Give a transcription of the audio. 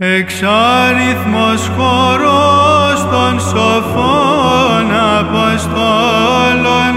Εξάριθμος χορός των σοφών Αποστόλων.